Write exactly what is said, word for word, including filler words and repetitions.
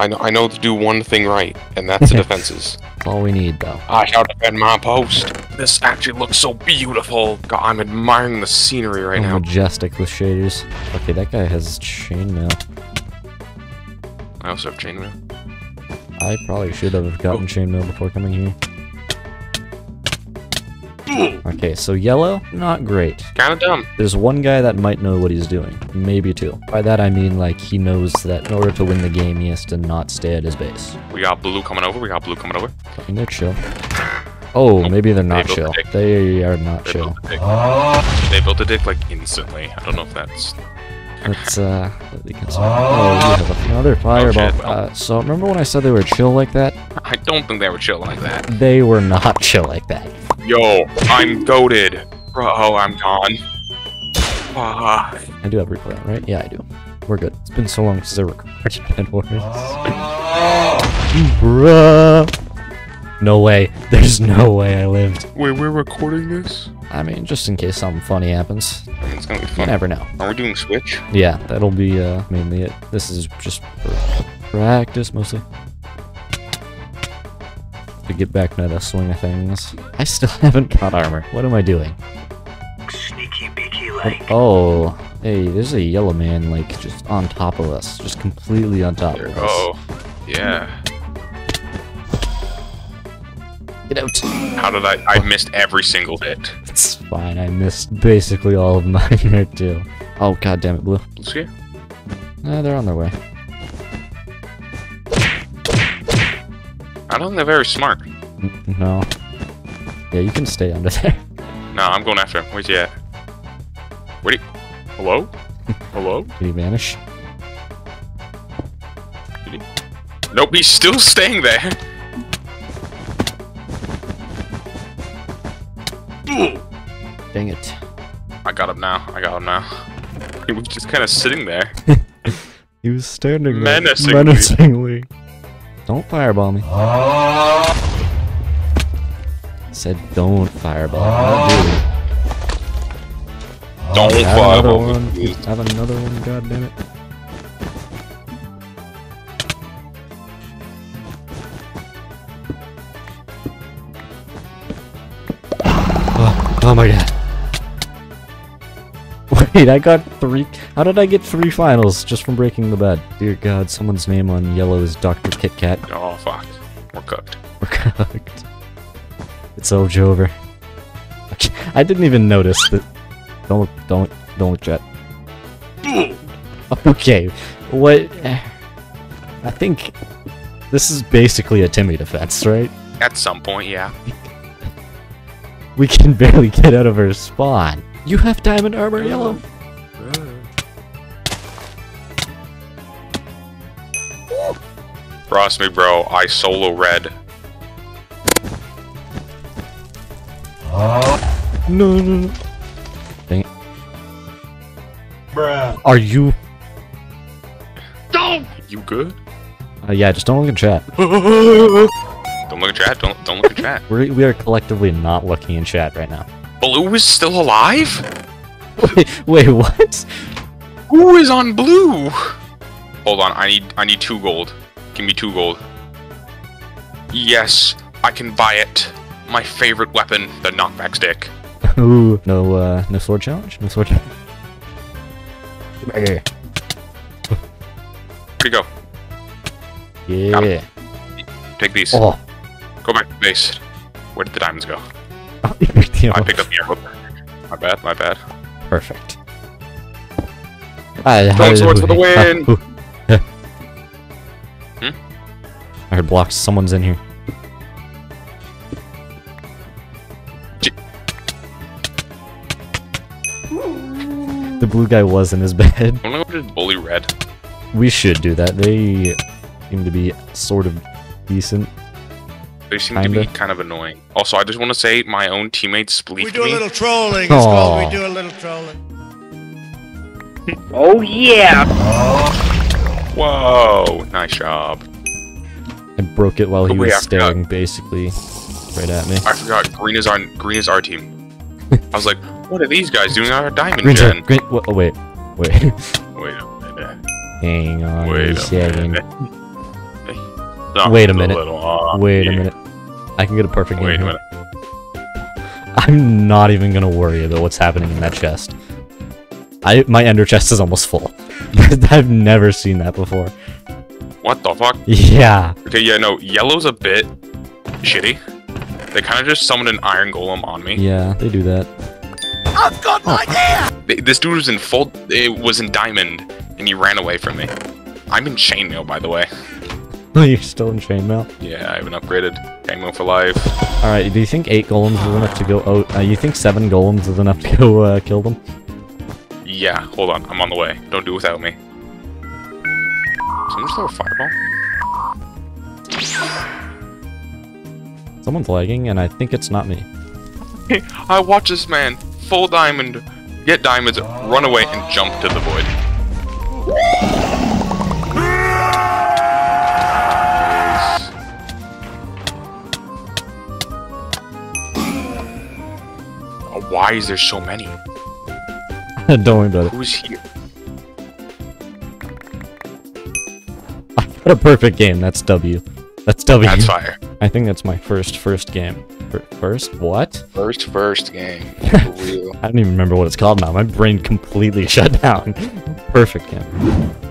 I know, I know to do one thing right, and that's the defenses. All we need, though. I shall defend my post. This actually looks so beautiful. God, I'm admiring the scenery right oh, now. Majestic with shaders. Okay, that guy has chainmail. I also have chainmail. I probably should have gotten oh. chainmail before coming here. Okay, so yellow, not great. Kinda dumb. There's one guy that might know what he's doing. Maybe two. By that I mean, like, he knows that in order to win the game, he has to not stay at his base. We got blue coming over, we got blue coming over. I mean, they're chill. Oh, nope. Maybe they're not they chill. The they are not they chill. The oh. They built a dick, like, instantly. I don't know if that's... That's, uh... Really concerning. Oh, we have another fireball. Oh, uh, so, remember when I said they were chill like that? I don't think they were chill like that. They were not chill like that. Yo, I'm goated. Bro, I'm gone. Ah. I do have replay, right? Yeah, I do. We're good. It's been so long since I recorded Bed Wars. Oh. Bruh. No way. There's no way I lived. Wait, we're recording this? I mean, just in case something funny happens. I mean, it's gonna be fun. You never know. Are we doing Switch? Yeah, that'll be uh, mainly it. This is just practice, mostly. To get back into the swing of things. I still haven't got armor. What am I doing? Sneaky beaky like. Oh, oh, hey, there's a yellow man like just on top of us, just completely on top there of us. Oh, yeah. Get out. How did I? I missed every single hit. It's fine. I missed basically all of mine there too. Oh god damn it, blue. Let's see. Nah, they're on their way. I don't think they're very smart. No. Yeah, you can stay under there. No, I'm going after him. Where's he at? Where do you... Hello? Hello? Did he vanish? Did he... Nope, he's still staying there. Dang it. I got him now. I got him now. He was just kind of sitting there. He was standing there. Menacingly. Menacingly. Don't fireball me. I said don't fireball me. Don't oh, fireball me. I have another one, goddammit. Oh, oh my god. Wait, I got three. How did I get three finals just from breaking the bed? Dear God, someone's name on yellow is Doctor Kit Kat. Oh fuck, we're cooked. We're cooked. It's all over. I didn't even notice that. Don't, don't, don't look at. Okay, what? I think this is basically a Timmy defense, right? At some point, yeah. We can barely get out of our spawn. You have diamond armor, yellow. Cross me, bro. I solo red. Oh. No, no, no. Dang it. Bruh. Are you... Don't! You good? Uh, yeah, just don't look at chat. Don't look at chat. Don't, don't look at chat. We're, we are collectively not looking in chat right now. Blue is still alive? Wait, wait, what? Who is on blue? Hold on, I need, I need two gold. Give me two gold. Yes, I can buy it. My favorite weapon, the knockback stick. Ooh, no, uh, no sword challenge? No sword challenge? Come back here. Here you go. Yeah. Take these. Oh. Go back to the base. Where did the diamonds go? Oh, I picked up the arrow. My bad, my bad. Perfect. Stone swords for the win! Uh, I heard blocks. Someone's in here. G the blue guy was in his bed. I want to go to bully red. We should do that. They seem to be sort of decent. They seem kinda. to be kind of annoying. Also, I just want to say my own teammates spleefed me. We do a little trolling. It's called we do a little trolling. Oh yeah! Whoa! Nice job. I broke it while he oh, was yeah, staring, basically, right at me. I forgot. Green is our green is our team. I was like, what are these guys doing on our diamond green gen? Green, what, oh wait, wait, wait a minute. Hang on wait a, a second. Minute. That's Wait a minute. A little, uh, Wait yeah. a minute. I can get a perfect Wait game. Wait a minute. I'm not even gonna worry about what's happening in that chest. I my ender chest is almost full. I've never seen that before. What the fuck? Yeah. Okay, yeah, no, yellow's a bit shitty. They kind of just summoned an iron golem on me. Yeah, they do that. I've got an idea! They, this dude was in full. It was in diamond, and he ran away from me. I'm in chainmail, by the way. You're still in chainmail? Yeah, I haven't upgraded. Chainmail for life. Alright, do you think eight golems is enough to go out? Uh, you think seven golems is enough to go uh, kill them? Yeah, hold on. I'm on the way. Don't do without me. Someone just throw a fireball? Someone's lagging, and I think it's not me. Hey, I watch this man. Full diamond. Get diamonds, run away, and jump to the void. Why is there so many? Don't worry about it. Who's here? I got a perfect game. That's W. That's W. That's fire. I think that's my first first game. First what? First first game. For real. I don't even remember what it's called now. My brain completely shut down. Perfect game.